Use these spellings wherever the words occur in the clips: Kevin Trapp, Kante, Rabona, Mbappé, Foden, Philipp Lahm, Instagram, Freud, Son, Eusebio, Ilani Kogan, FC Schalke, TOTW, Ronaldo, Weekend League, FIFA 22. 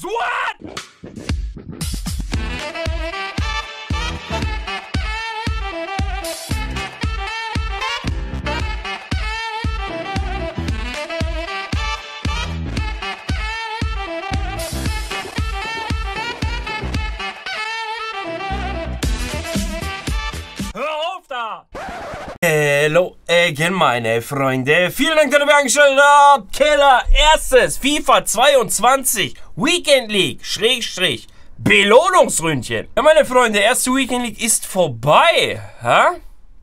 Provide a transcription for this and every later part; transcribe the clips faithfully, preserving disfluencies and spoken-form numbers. So what? Hello again, meine Freunde. Vielen Dank, dass ihr mir eingestellt habt. Killer, erstes FIFA zweiundzwanzig Weekend League, Schrägstrich, Belohnungsründchen. Ja, meine Freunde, erste Weekend League ist vorbei. Ha?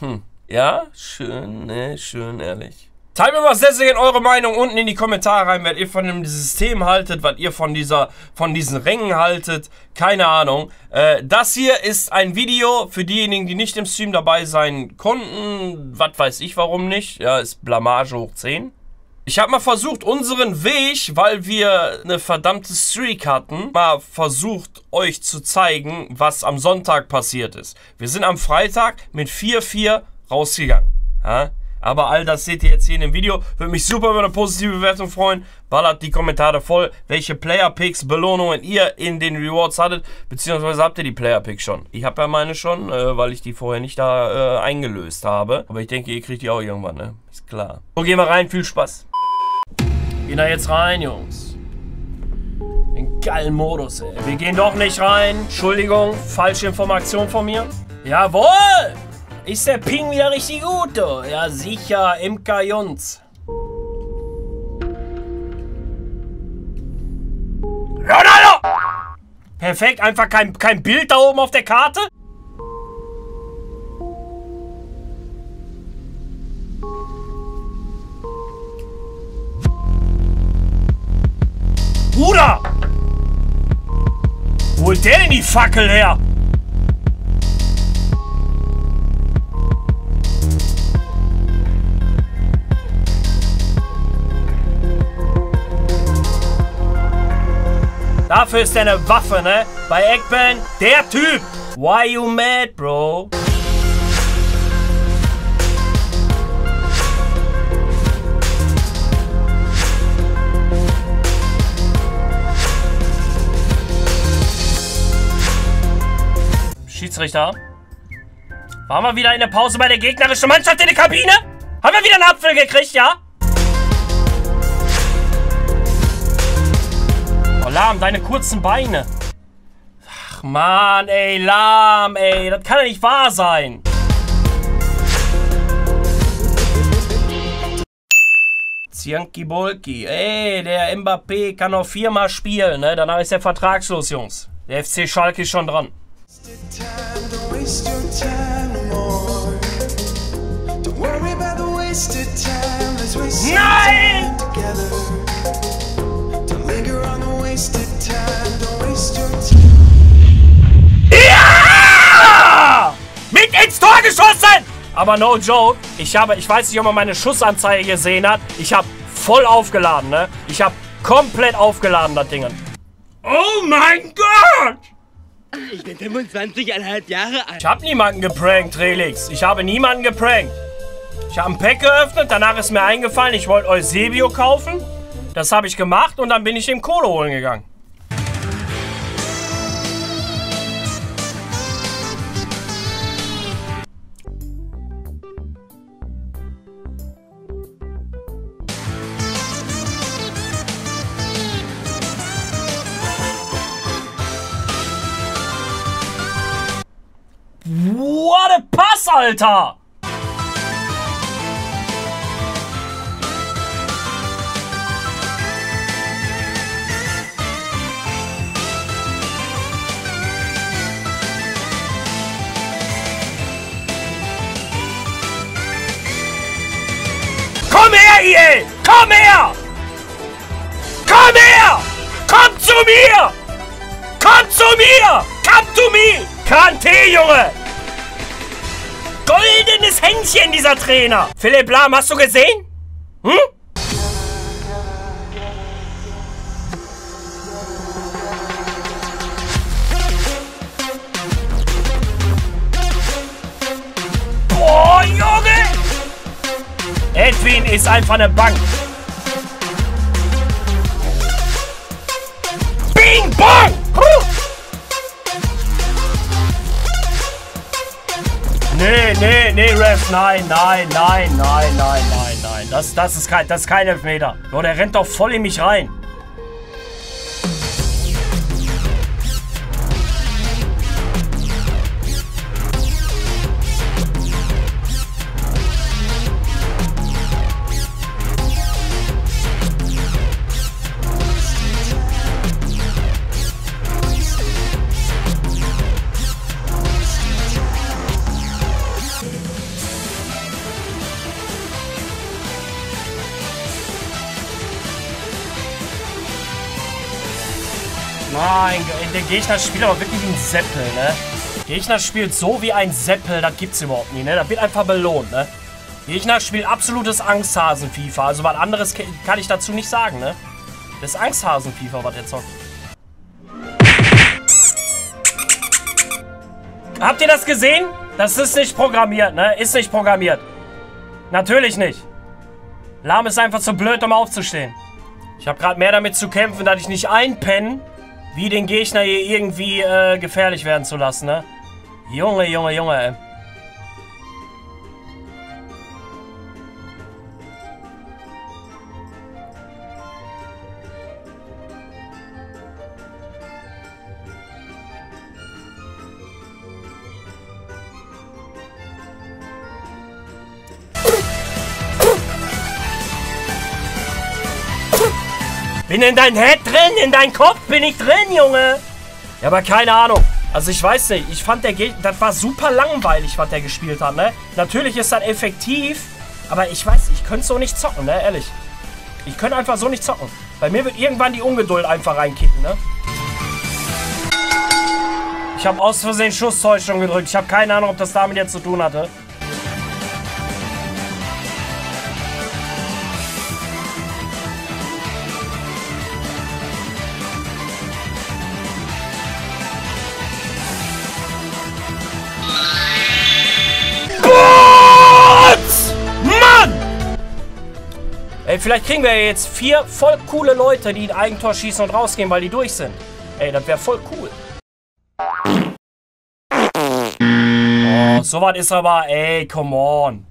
Hm. Ja, schön, ne, schön, ehrlich. Teilt mir was deswegen eure Meinung unten in die Kommentare rein, was ihr von dem System haltet, was ihr von dieser, von diesen Rängen haltet. Keine Ahnung. Äh, das hier ist ein Video für diejenigen, die nicht im Stream dabei sein konnten. Was weiß ich, warum nicht. Ja, ist Blamage hoch zehn. Ich habe mal versucht, unseren Weg, weil wir eine verdammte Streak hatten, mal versucht, euch zu zeigen, was am Sonntag passiert ist. Wir sind am Freitag mit vier vier rausgegangen. Ja? Aber all das seht ihr jetzt hier in dem Video. Würde mich super über eine positive Bewertung freuen. Ballert die Kommentare voll, welche Player-Picks, Belohnungen ihr in den Rewards hattet. Beziehungsweise habt ihr die Player-Picks schon. Ich habe ja meine schon, äh, weil ich die vorher nicht da äh, eingelöst habe. Aber ich denke, ihr kriegt die auch irgendwann, ne? Ist klar. So, gehen wir rein. Viel Spaß. Gehen da jetzt rein, Jungs. Den geilen Modus, ey. Wir gehen doch nicht rein. Entschuldigung, falsche Information von mir. Jawohl! Ist der Ping wieder richtig gut, du? Ja, sicher, M K Jons. Ronaldo! Perfekt, einfach kein, kein Bild da oben auf der Karte. Bruder! Wo holt der denn die Fackel her? Dafür ist er eine Waffe, ne? Bei Eggman, der Typ! Why you mad, bro? Schiedsrichter. Waren wir wieder in der Pause bei der gegnerischen Mannschaft in der Kabine? Haben wir wieder einen Apfel gekriegt, ja? Lahm, deine kurzen Beine. Ach man, ey, Lahm, ey. Das kann ja nicht wahr sein. Zianki Bolki. Ey, der Mbappé kann noch viermal spielen, ne? Danach ist er vertragslos, Jungs. Der F C Schalke ist schon dran. Nein! Ja! Mit ins Tor geschossen! Aber no joke, ich habe, ich weiß nicht, ob man meine Schussanzeige gesehen hat. Ich habe voll aufgeladen, ne? Ich habe komplett aufgeladen, das Ding. Oh mein Gott! Ich bin fünfundzwanzig Komma fünf Jahre alt. Ich habe niemanden geprankt, Relix. Ich habe niemanden geprankt. Ich habe ein Pack geöffnet, danach ist mir eingefallen, ich wollte Eusebio kaufen. Das habe ich gemacht und dann bin ich dem Kohle holen gegangen. What a Pass, Alter! Komm her, ihr! Komm her! Komm her! Komm zu mir! Komm zu mir! Komm zu mir! Kante, Junge! Goldenes Händchen, dieser Trainer! Philipp Lahm, hast du gesehen? Hm? Boah, Junge! Edwin ist einfach eine Bank. Bing! Ball! Nee, nee, nee, Ref, nein, nein, nein, nein, nein, nein, nein. Das, das, ist, kein, das ist kein Elfmeter. Bro, der rennt doch voll in mich rein. Nein, der Gegner spielt aber wirklich wie ein Seppel, ne? Der Gegner spielt so wie ein Seppel, das gibt's überhaupt nie, ne? Das wird einfach belohnt, ne? Der Gegner spielt absolutes Angsthasen-FIFA, also was anderes kann ich dazu nicht sagen, ne? Das ist Angsthasen-FIFA, was der zockt. Habt ihr das gesehen? Das ist nicht programmiert, ne? Ist nicht programmiert. Natürlich nicht. Lahm ist einfach zu blöd, um aufzustehen. Ich habe gerade mehr damit zu kämpfen, dass ich nicht einpenne, wie den Gegner hier irgendwie äh, gefährlich werden zu lassen, ne? Junge, Junge, Junge, ey. Bin in dein Head drin, in dein Kopf bin ich drin, Junge. Ja, aber keine Ahnung. Also ich weiß nicht, ich fand der Gegner, das war super langweilig, was der gespielt hat, ne? Natürlich ist das effektiv, aber ich weiß, ich könnte so nicht zocken, ne? Ehrlich. Ich könnte einfach so nicht zocken. Bei mir wird irgendwann die Ungeduld einfach reinkicken, ne? Ich habe aus Versehen Schusstäuschung gedrückt. Ich habe keine Ahnung, ob das damit jetzt zu tun hatte. Ey, vielleicht kriegen wir jetzt vier voll coole Leute, die ein Eigentor schießen und rausgehen, weil die durch sind. Ey, das wäre voll cool. Oh, sowas ist aber, ey, come on.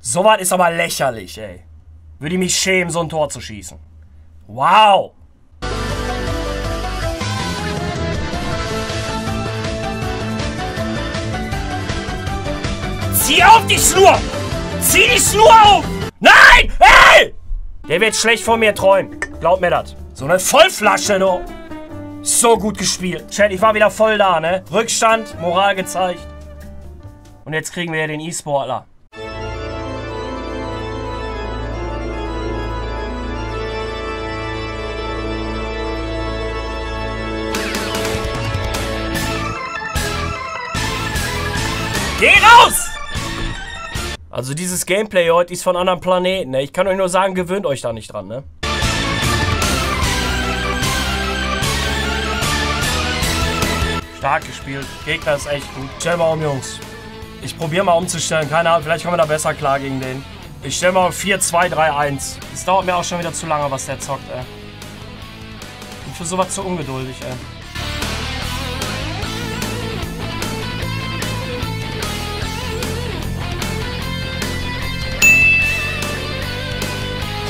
Sowas ist aber lächerlich, ey. Würde ich mich schämen, so ein Tor zu schießen. Wow. Zieh auf die Schnur! Zieh die Schnur auf! Nein! Ey! Der wird schlecht von mir träumen. Glaubt mir das. So eine Vollflasche, du. So gut gespielt. Chat, ich war wieder voll da, ne? Rückstand, Moral gezeigt. Und jetzt kriegen wir ja den E-Sportler. Geh raus! Also dieses Gameplay heute ist von anderen Planeten, ne? Ich kann euch nur sagen, gewöhnt euch da nicht dran, ne? Stark gespielt. Gegner ist echt gut. Stell mal um, Jungs. Ich probiere mal umzustellen. Keine Ahnung, vielleicht kommen wir da besser klar gegen den. Ich stelle mal vier zwei drei eins. Es dauert mir auch schon wieder zu lange, was der zockt, ey. Ich bin für sowas zu ungeduldig, ey.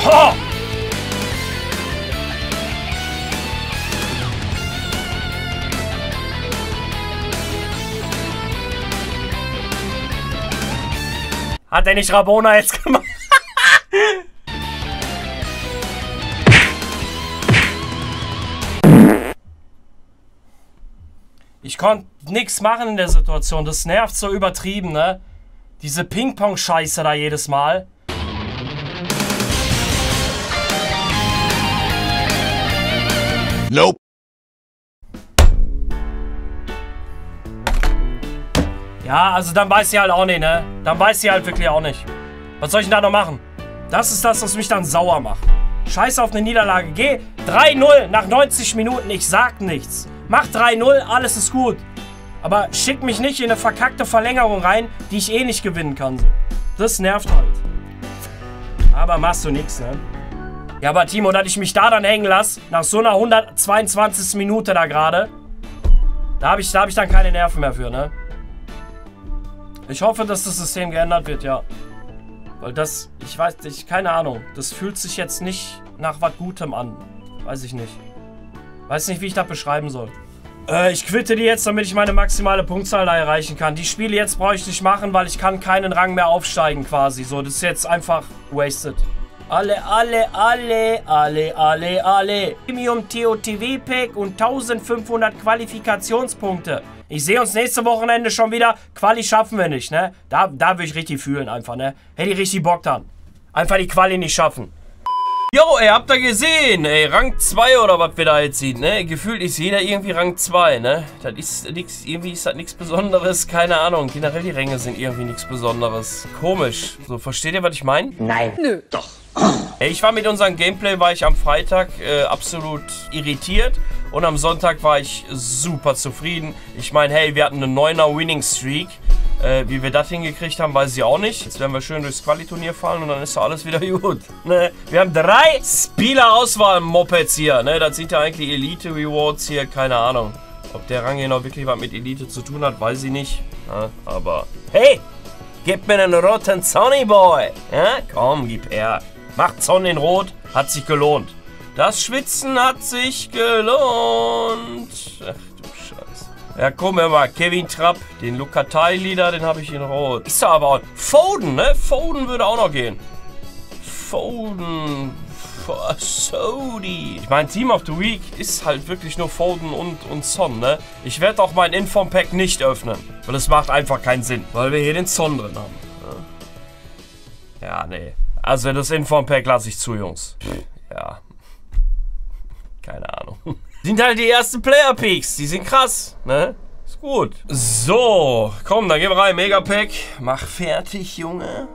Oh! Hat er nicht Rabona jetzt gemacht? Ich konnte nichts machen in der Situation. Das nervt so übertrieben, ne? Diese Ping-Pong-Scheiße da jedes Mal. Nope. Ja, also dann weiß sie halt auch nicht, ne? Dann weiß sie halt wirklich auch nicht. Was soll ich denn da noch machen? Das ist das, was mich dann sauer macht. Scheiß auf eine Niederlage. Geh drei null nach neunzig Minuten. Ich sag nichts. Mach drei null, alles ist gut. Aber schick mich nicht in eine verkackte Verlängerung rein, die ich eh nicht gewinnen kann. So. Das nervt halt. Aber machst du nichts, ne? Ja, aber Timo, dass ich mich da dann hängen lasse, nach so einer hundertzweiundzwanzigsten Minute da gerade, da habe ich, da hab ich dann keine Nerven mehr für, ne? Ich hoffe, dass das System geändert wird, ja. Weil das, ich weiß nicht, keine Ahnung. Das fühlt sich jetzt nicht nach was Gutem an. Weiß ich nicht. Weiß nicht, wie ich das beschreiben soll. Äh, ich quitte die jetzt, damit ich meine maximale Punktzahl da erreichen kann. Die Spiele jetzt brauche ich nicht machen, weil ich kann keinen Rang mehr aufsteigen quasi. So, das ist jetzt einfach wasted. Alle, alle, alle, alle, alle, alle. Premium T O T W-Pack und eintausendfünfhundert Qualifikationspunkte. Ich sehe uns nächste Wochenende schon wieder. Quali schaffen wir nicht, ne? Da, da würde ich richtig fühlen einfach, ne? Hätte ich richtig Bock dann. Einfach die Quali nicht schaffen. Jo, ey, habt ihr gesehen? Ey, Rang zwei oder was wir da jetzt sehen, ne? Gefühlt ist jeder irgendwie Rang zwei, ne? Das ist nix, irgendwie ist das nichts Besonderes, keine Ahnung. Generell die Ränge sind irgendwie nichts Besonderes. Komisch. So, versteht ihr, was ich meine? Nein. Nö. Doch. Ey, ich war mit unserem Gameplay, war ich am Freitag äh, absolut irritiert und am Sonntag war ich super zufrieden. Ich meine, hey, wir hatten eine neuner Winning Streak. Äh, wie wir das hingekriegt haben, weiß ich auch nicht. Jetzt werden wir schön durchs Quali-Turnier fahren und dann ist doch alles wieder gut. Ne? Wir haben drei Spielerauswahl-Mopeds hier. Ne? Das sind ja eigentlich Elite-Rewards hier, keine Ahnung. Ob der Rang hier noch wirklich was mit Elite zu tun hat, weiß ich nicht. Ja, aber hey, gib mir einen roten Sonny Boy. Ja? Komm, gib her. Macht Son in Rot, hat sich gelohnt. Das Schwitzen hat sich gelohnt. Ach du Scheiße. Ja, guck mir mal, Kevin Trapp, den Lukatei-Leader, den habe ich in Rot. Ist aber auch... Foden, ne? Foden würde auch noch gehen. Foden... Sodi. Ich mein, Team of the Week ist halt wirklich nur Foden und, und Son, ne? Ich werde auch mein Inform-Pack nicht öffnen. Weil das macht einfach keinen Sinn. Weil wir hier den Son drin haben. Ne? Ja, nee. Also das Inform-Pack lasse ich zu, Jungs. Ja. Keine Ahnung. Sind halt die ersten Player-Peaks. Die sind krass, ne? Ist gut. So, komm, dann gehen wir rein. Mega-Pack. Mach fertig, Junge.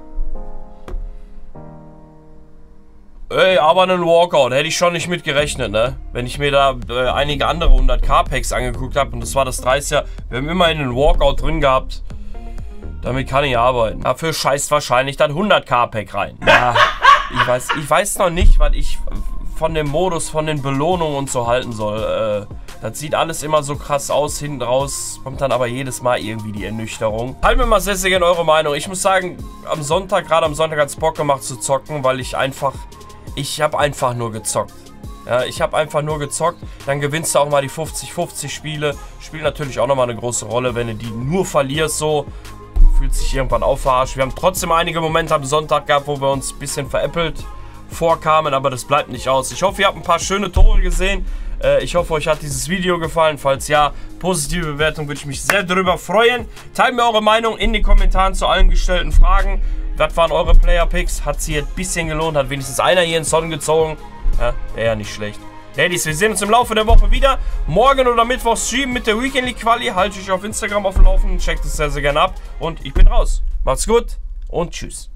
Ey, aber einen Walkout. Hätte ich schon nicht mit gerechnet, ne? Wenn ich mir da äh, einige andere hunderttausend-Packs angeguckt habe. Und das war das dreißiger. Wir haben immerhin einen Walkout drin gehabt. Damit kann ich arbeiten. Dafür scheißt wahrscheinlich dann hunderttausend-Pack rein. Ja, ich weiß, ich weiß noch nicht, was ich von dem Modus, von den Belohnungen und so halten soll. Äh, das sieht alles immer so krass aus. Hinten raus kommt dann aber jedes Mal irgendwie die Ernüchterung. Halt mir mal sehr, sehr gerne eure Meinung. Ich muss sagen, am Sonntag, gerade am Sonntag hat es Bock gemacht zu zocken, weil ich einfach, ich habe einfach nur gezockt. Ja, ich habe einfach nur gezockt, dann gewinnst du auch mal die fünfzig fünfzig Spiele. Spielt natürlich auch nochmal eine große Rolle, wenn du die nur verlierst so. Fühlt sich irgendwann auch verarscht. Wir haben trotzdem einige Momente am Sonntag gehabt, wo wir uns ein bisschen veräppelt vorkamen, aber das bleibt nicht aus. Ich hoffe, ihr habt ein paar schöne Tore gesehen. Ich hoffe, euch hat dieses Video gefallen. Falls ja, positive Bewertung würde ich mich sehr darüber freuen. Teilt mir eure Meinung in den Kommentaren zu allen gestellten Fragen. Was waren eure Player-Picks? Hat sich jetzt ein bisschen gelohnt? Hat wenigstens einer hier in Son gezogen? Ja, wäre ja nicht schlecht. Ladies, wir sehen uns im Laufe der Woche wieder. Morgen oder Mittwoch streamen mit der Weekend League Quali. Halte ich auf Instagram auf dem Laufenden. Checkt es sehr, sehr gerne ab. Und ich bin raus. Macht's gut und tschüss.